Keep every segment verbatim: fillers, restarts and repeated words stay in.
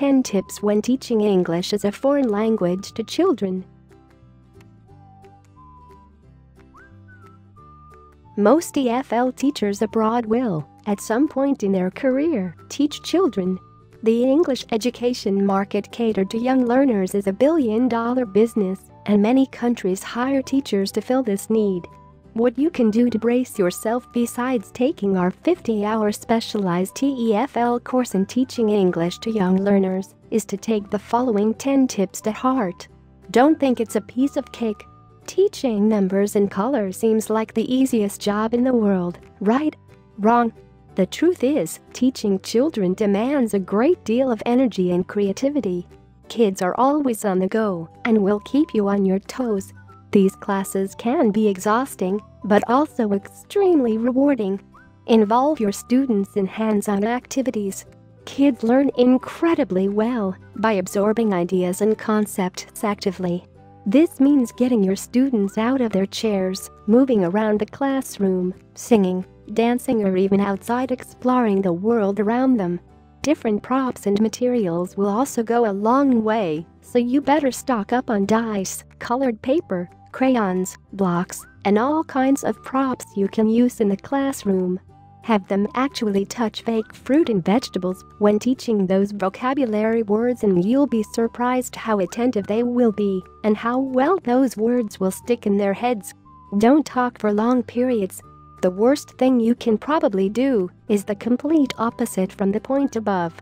ten Tips When Teaching English as a Foreign Language to Children. Most E F L teachers abroad will, at some point in their career, teach children. The English education market catered to young learners is a billion-dollar business, and many countries hire teachers to fill this need. What you can do to brace yourself besides taking our fifty-hour specialized T E F L course in teaching English to young learners is to take the following ten tips to heart. Don't think it's a piece of cake. Teaching numbers and color seems like the easiest job in the world, right? Wrong. The truth is, teaching children demands a great deal of energy and creativity. Kids are always on the go and will keep you on your toes. These classes can be exhausting, but also extremely rewarding. Involve your students in hands-on activities. Kids learn incredibly well by absorbing ideas and concepts actively. This means getting your students out of their chairs, moving around the classroom, singing, dancing, or even outside exploring the world around them. Different props and materials will also go a long way, so you better stock up on dice, colored paper, crayons, blocks, and all kinds of props you can use in the classroom. Have them actually touch fake fruit and vegetables when teaching those vocabulary words, and you'll be surprised how attentive they will be and how well those words will stick in their heads. Don't talk for long periods. The worst thing you can probably do is the complete opposite from the point above.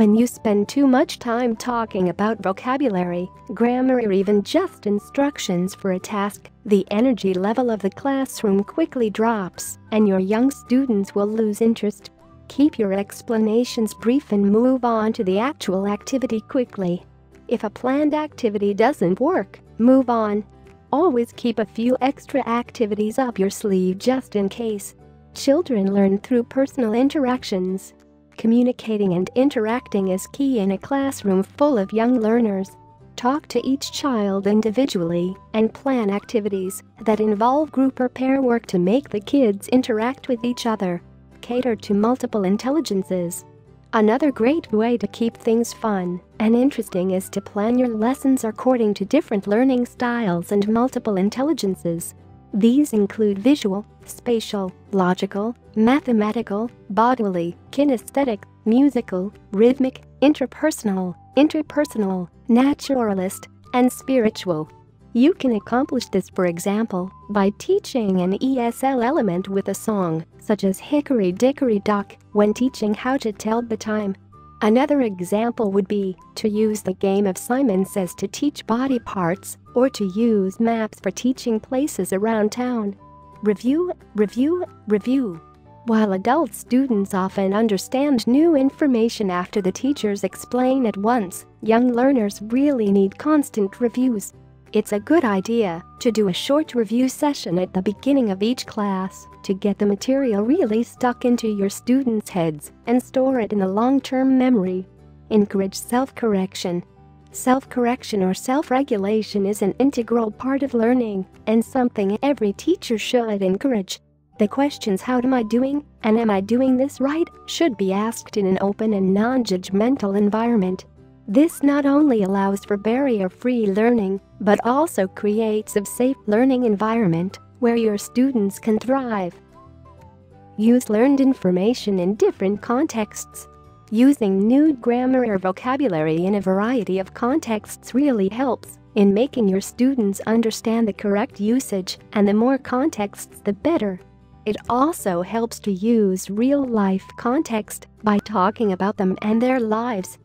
When you spend too much time talking about vocabulary, grammar, or even just instructions for a task, the energy level of the classroom quickly drops, and your young students will lose interest. Keep your explanations brief and move on to the actual activity quickly. If a planned activity doesn't work, move on. Always keep a few extra activities up your sleeve just in case. Children learn through personal interactions. Communicating and interacting is key in a classroom full of young learners. Talk to each child individually and plan activities that involve group or pair work to make the kids interact with each other. Cater to multiple intelligences. Another great way to keep things fun and interesting is to plan your lessons according to different learning styles and multiple intelligences. These include visual, spatial, logical, mathematical, bodily, kinesthetic, musical, rhythmic, interpersonal, interpersonal, naturalist, and spiritual. You can accomplish this, for example, by teaching an E S L element with a song, such as Hickory Dickory Dock, when teaching how to tell the time. Another example would be to use the game of Simon Says to teach body parts, or to use maps for teaching places around town. Review, review, review. While adult students often understand new information after the teachers explain it once, young learners really need constant reviews. It's a good idea to do a short review session at the beginning of each class to get the material really stuck into your students' heads and store it in the long-term memory. Encourage self-correction. Self-correction or self-regulation is an integral part of learning and something every teacher should encourage. The questions "How am I doing?" and "Am I doing this right?" should be asked in an open and non-judgmental environment. This not only allows for barrier-free learning, but also creates a safe learning environment where your students can thrive. Use learned information in different contexts. Using new grammar or vocabulary in a variety of contexts really helps in making your students understand the correct usage, and the more contexts, the better. It also helps to use real-life context by talking about them and their lives.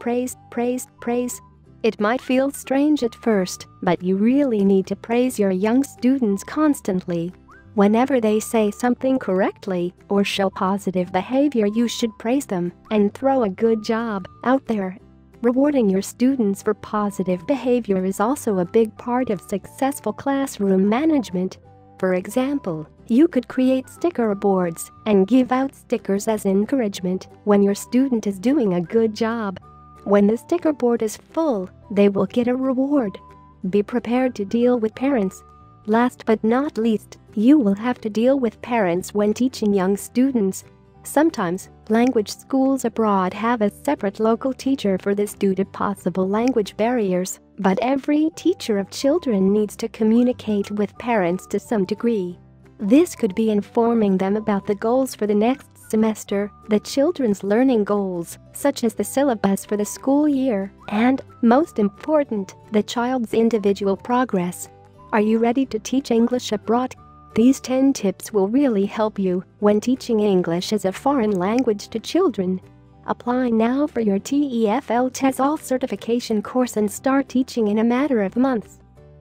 Praise, praise, praise. It might feel strange at first, but you really need to praise your young students constantly. Whenever they say something correctly or show positive behavior, you should praise them and throw a good job out there. Rewarding your students for positive behavior is also a big part of successful classroom management. For example, you could create sticker boards and give out stickers as encouragement when your student is doing a good job. When the sticker board is full, they will get a reward. Be prepared to deal with parents. Last but not least, you will have to deal with parents when teaching young students. Sometimes, language schools abroad have a separate local teacher for this due to possible language barriers, but every teacher of children needs to communicate with parents to some degree. This could be informing them about the goals for the next semester, the children's learning goals, such as the syllabus for the school year, and, most important, the child's individual progress. Are you ready to teach English abroad? These ten tips will really help you when teaching English as a foreign language to children. Apply now for your T E F L TESOL certification course and start teaching in a matter of months.